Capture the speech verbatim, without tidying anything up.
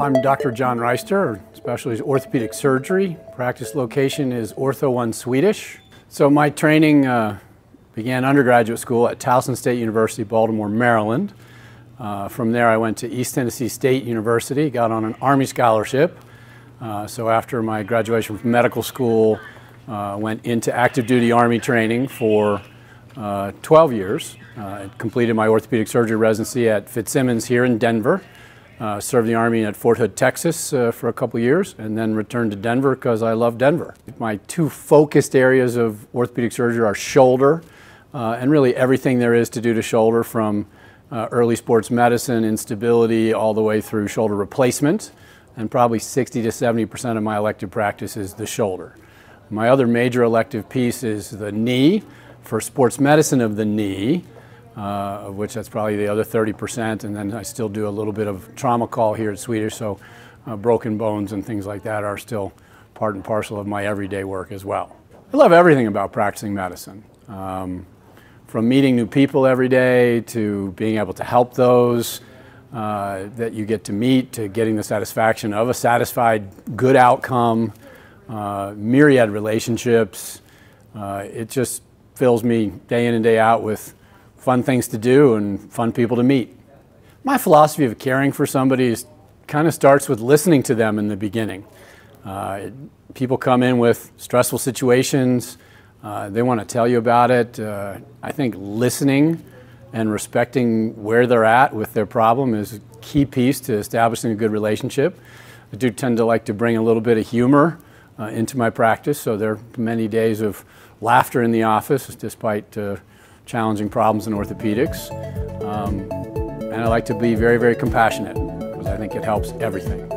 I'm Doctor John Reister, specialty is orthopedic surgery. Practice location is Ortho One Swedish. So my training uh, began undergraduate school at Towson State University, Baltimore, Maryland. Uh, from there I went to East Tennessee State University, got on an Army scholarship. Uh, so after my graduation from medical school, uh, went into active duty Army training for uh, twelve years. Uh, completed my orthopedic surgery residency at Fitzsimmons here in Denver. Uh, served the Army at Fort Hood, Texas uh, for a couple years, and then returned to Denver because I love Denver. My two focused areas of orthopedic surgery are shoulder uh, and really everything there is to do to shoulder, from uh, early sports medicine, instability, all the way through shoulder replacement, and probably sixty to seventy percent of my elective practice is the shoulder. My other major elective piece is the knee, for sports medicine of the knee, Uh, of which that's probably the other thirty percent, and then I still do a little bit of trauma call here at Swedish, so uh, broken bones and things like that are still part and parcel of my everyday work as well. I love everything about practicing medicine, um, from meeting new people every day to being able to help those uh, that you get to meet, to getting the satisfaction of a satisfied good outcome, uh, myriad relationships. Uh, it just fills me day in and day out with fun things to do and fun people to meet. My philosophy of caring for somebody is, kind of starts with listening to them in the beginning. Uh, it, people come in with stressful situations, uh, they want to tell you about it. Uh, I think listening and respecting where they're at with their problem is a key piece to establishing a good relationship. I do tend to like to bring a little bit of humor uh, into my practice, so there are many days of laughter in the office despite uh, challenging problems in orthopedics, um, and I like to be very, very compassionate, because I think it helps everything.